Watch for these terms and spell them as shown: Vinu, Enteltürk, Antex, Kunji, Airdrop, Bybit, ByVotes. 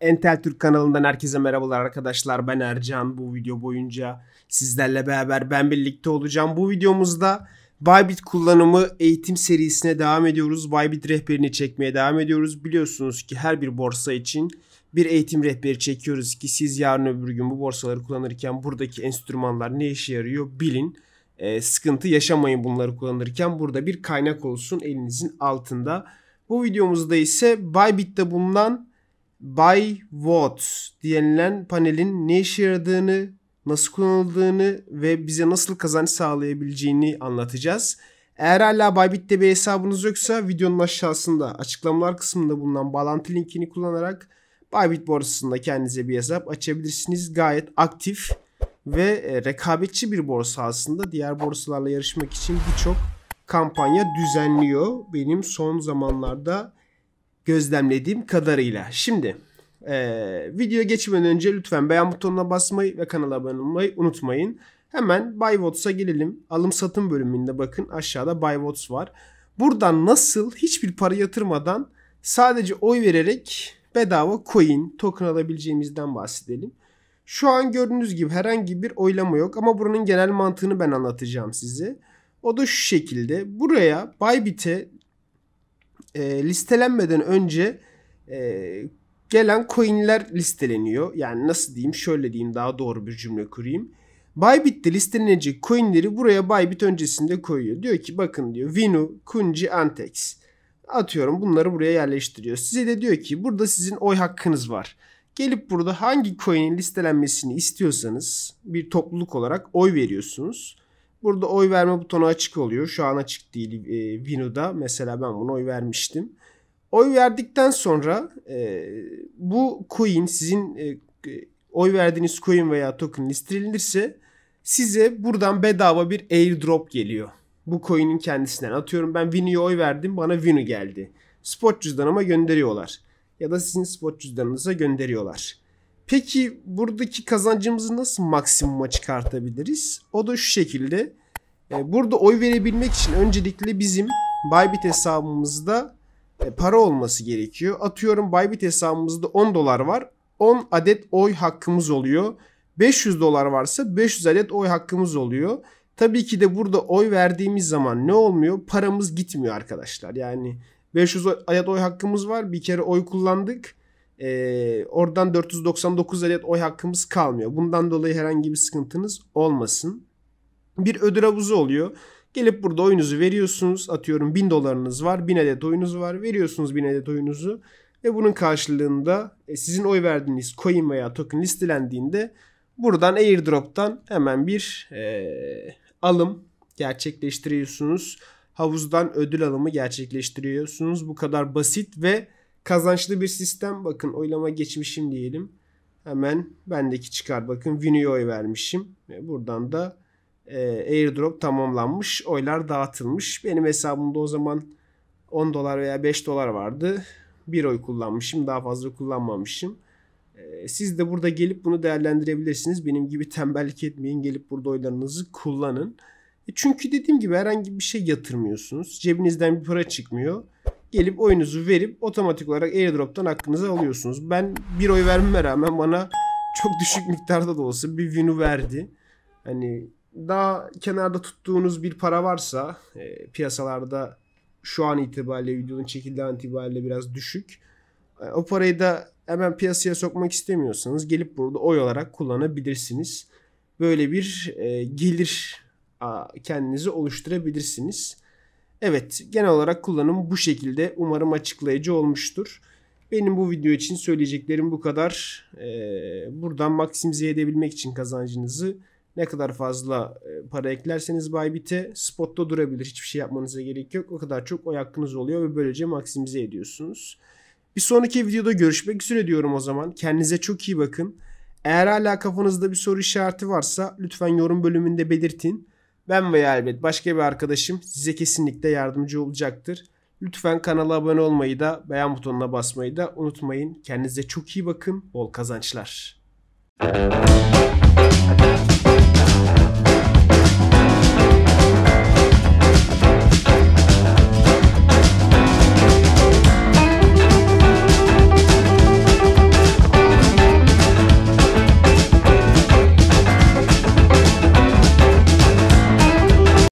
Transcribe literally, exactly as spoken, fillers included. Enteltürk kanalından herkese merhabalar arkadaşlar. Ben Ercan. Bu video boyunca sizlerle beraber ben birlikte olacağım. Bu videomuzda Bybit kullanımı eğitim serisine devam ediyoruz. Bybit rehberini çekmeye devam ediyoruz. Biliyorsunuz ki her bir borsa için bir eğitim rehberi çekiyoruz ki siz yarın öbür gün bu borsaları kullanırken buradaki enstrümanlar ne işe yarıyor bilin. Ee, sıkıntı yaşamayın bunları kullanırken. Burada bir kaynak olsun elinizin altında. Bu videomuzda ise Bybit'te bulunan ByVotes denilen panelin ne işe yaradığını, nasıl kullanıldığını ve bize nasıl kazanç sağlayabileceğini anlatacağız. Eğer hala Bybit'te bir hesabınız yoksa videonun aşağısında açıklamalar kısmında bulunan bağlantı linkini kullanarak Bybit borsasında kendinize bir hesap açabilirsiniz. Gayet aktif ve rekabetçi bir borsa aslında. Diğer borsalarla yarışmak için birçok kampanya düzenliyor. Benim son zamanlarda gözlemlediğim kadarıyla. Şimdi e, videoya geçmeden önce lütfen beğen butonuna basmayı ve kanala abone olmayı unutmayın. Hemen ByVotes'a gelelim. Alım satım bölümünde bakın aşağıda ByVotes var. Buradan nasıl hiçbir para yatırmadan sadece oy vererek bedava coin token alabileceğimizden bahsedelim. Şu an gördüğünüz gibi herhangi bir oylama yok ama buranın genel mantığını ben anlatacağım size. O da şu şekilde. Buraya Bybit'e E, listelenmeden önce e, gelen coinler listeleniyor. Yani nasıl diyeyim? Şöyle diyeyim, daha doğru bir cümle kurayım. Bybit'te listelenecek coinleri buraya Bybit öncesinde koyuyor. Diyor ki bakın diyor Vinu, Kunji, Antex. Atıyorum bunları buraya yerleştiriyor. Size de diyor ki burada sizin oy hakkınız var. Gelip burada hangi coin'in listelenmesini istiyorsanız bir topluluk olarak oy veriyorsunuz. Burada oy verme butonu açık oluyor. Şu an açık değil e, Vinu'da. Mesela ben buna oy vermiştim. Oy verdikten sonra e, bu coin sizin e, oy verdiğiniz coin veya token listelenirse size buradan bedava bir airdrop geliyor. Bu coin'in kendisinden. Atıyorum ben Vinu'ya oy verdim. Bana Vinu geldi. Spot cüzdanıma gönderiyorlar. Ya da sizin spot cüzdanınıza gönderiyorlar. Peki buradaki kazancımızı nasıl maksimuma çıkartabiliriz? O da şu şekilde. Burada oy verebilmek için öncelikle bizim Bybit hesabımızda para olması gerekiyor. Atıyorum Bybit hesabımızda on dolar var. on adet oy hakkımız oluyor. beş yüz dolar varsa beş yüz adet oy hakkımız oluyor. Tabii ki de burada oy verdiğimiz zaman ne olmuyor? Paramız gitmiyor arkadaşlar. Yani beş yüz adet oy hakkımız var. Bir kere oy kullandık. Ee, oradan dört yüz doksan dokuz adet oy hakkımız kalmıyor. Bundan dolayı herhangi bir sıkıntınız olmasın. Bir ödül havuzu oluyor. Gelip burada oyunuzu veriyorsunuz. Atıyorum bin dolarınız var. bin adet oyunuz var. Veriyorsunuz bin adet oyunuzu. Ve bunun karşılığında e, sizin oy verdiğiniz coin veya token listelendiğinde buradan airdrop'tan hemen bir e, alım gerçekleştiriyorsunuz. Havuzdan ödül alımı gerçekleştiriyorsunuz. Bu kadar basit ve kazançlı bir sistem. Bakın oylama geçmişim diyelim. Hemen bendeki çıkar. Bakın Vinu'ya oy vermişim. Buradan da e, airdrop tamamlanmış. Oylar dağıtılmış. Benim hesabımda o zaman on dolar veya beş dolar vardı. Bir oy kullanmışım. Daha fazla kullanmamışım. E, siz de burada gelip bunu değerlendirebilirsiniz. Benim gibi tembellik etmeyin. Gelip burada oylarınızı kullanın. E, çünkü dediğim gibi herhangi bir şey yatırmıyorsunuz. Cebinizden bir para çıkmıyor. Gelip oyunuzu verip otomatik olarak airdrop'tan hakkınızı alıyorsunuz. Ben bir oy vermeme rağmen bana çok düşük miktarda da olsa bir Vinu verdi. Hani daha kenarda tuttuğunuz bir para varsa e, piyasalarda şu an itibariyle videonun çekildiği an itibariyle biraz düşük. E, o parayı da hemen piyasaya sokmak istemiyorsanız gelip burada oy olarak kullanabilirsiniz. Böyle bir e, gelir a, kendinizi oluşturabilirsiniz. Evet, genel olarak kullanım bu şekilde. Umarım açıklayıcı olmuştur. Benim bu video için söyleyeceklerim bu kadar. Ee, buradan maksimize edebilmek için kazancınızı ne kadar fazla para eklerseniz Bybit'e spotta durabilir. Hiçbir şey yapmanıza gerek yok. O kadar çok oy hakkınız oluyor ve böylece maksimize ediyorsunuz. Bir sonraki videoda görüşmek üzere diyorum o zaman. Kendinize çok iyi bakın. Eğer hala kafanızda bir soru işareti varsa lütfen yorum bölümünde belirtin. Ben veya elbet başka bir arkadaşım size kesinlikle yardımcı olacaktır. Lütfen kanala abone olmayı da beğen butonuna basmayı da unutmayın. Kendinize çok iyi bakın. Bol kazançlar.